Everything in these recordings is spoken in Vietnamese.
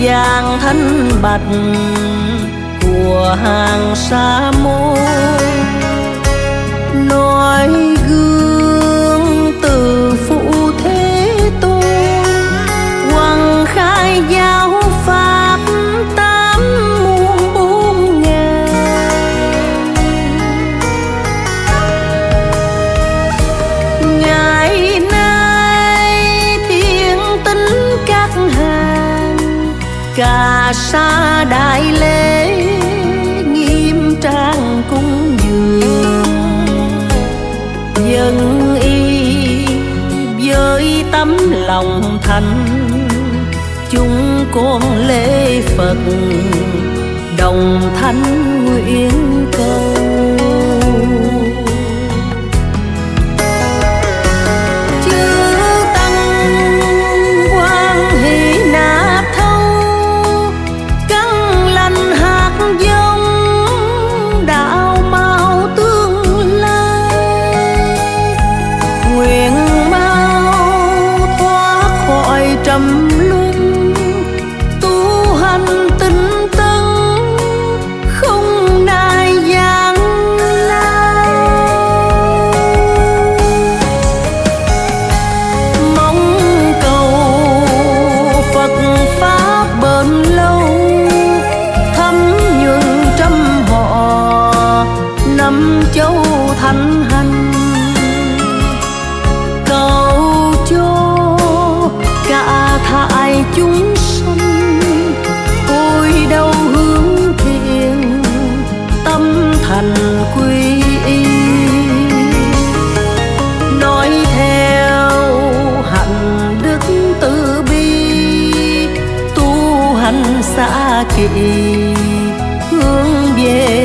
vàng thanh bạch của hàng sa môn, nói gương từ phụ thế tôn hoằng khai giáo pháp 8 muôn 4 ngàn. Ngày nay thiên tính các hàng, cà sa đại lễ nghiêm trang cung dường. Dâng y với tấm lòng thành, chúng con lễ Phật đồng thanh nguyện cầu. Chư tăng hoan hỷ nạp thâu, căn lành hạt giống đạo mau tương lai. Nguyện mau thoát khỏi trầm luân, tu hành tinh tấn không nài gian lao. Mong cầu Phật pháp bền lâu, thấm nhuần trăm họ năm châu thánh hành. Cầu cho cả thải chúng sanh cúi đầu hướng thiện, tâm thành quy y, nói theo hạnh đức từ bi, tu hành xã kỵ hướng về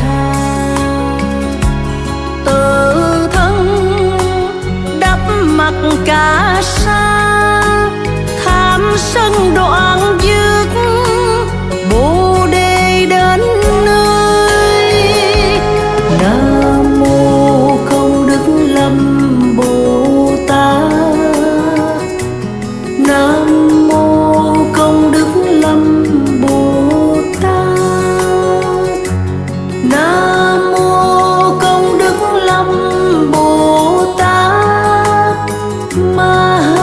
tha. Tự thân đắp mặt cà sa, tham sân đoạn dứt, Bồ Đề đến nơi. Nam mô Công Đức Lâm Bồ Tát, Nam mô Công Đức Lâm Bồ Tát, Nam mô Công Đức Lâm Bồ Tát Ma Ha.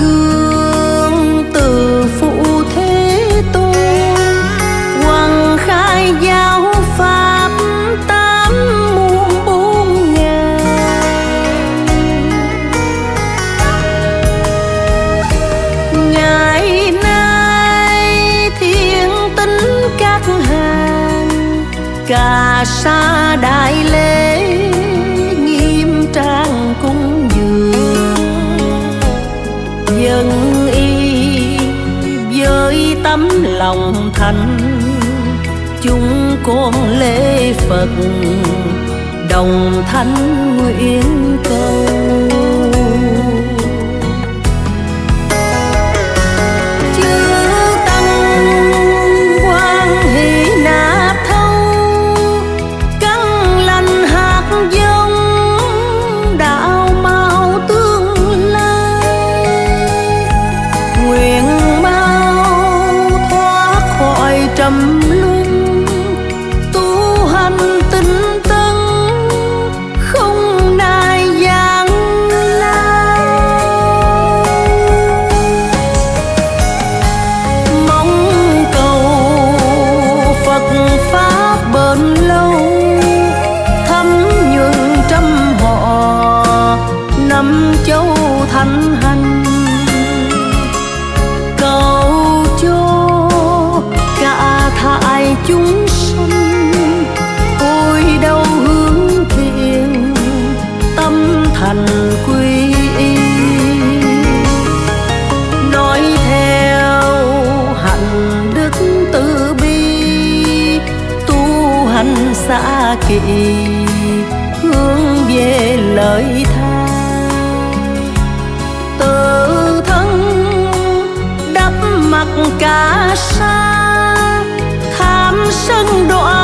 gương từ phụ thế tôn hoằng khai giáo pháp 8 muôn 4 ngàn. Ngày nay thiên tính các hàng, cà sa đại lễ nghiêm trang cung dường. Dâng y với tấm lòng thành, chúng con lễ Phật đồng thanh nguyện cầu. Chư tăng hoan hỷ nạp thâu, giống đạo mau tương lai. Nguyện mau thoát khỏi trầm luân, tu hành tinh tấn không nài gian lao. Mong cầu Phật pháp bền lâu, năm châu thánh hành. Cầu cho thành quy y, nói theo hạnh đức từ bi, tu hành xã kỵ hướng về lợi tha, tự thân đắp mặt cà sa tham sân đoạn.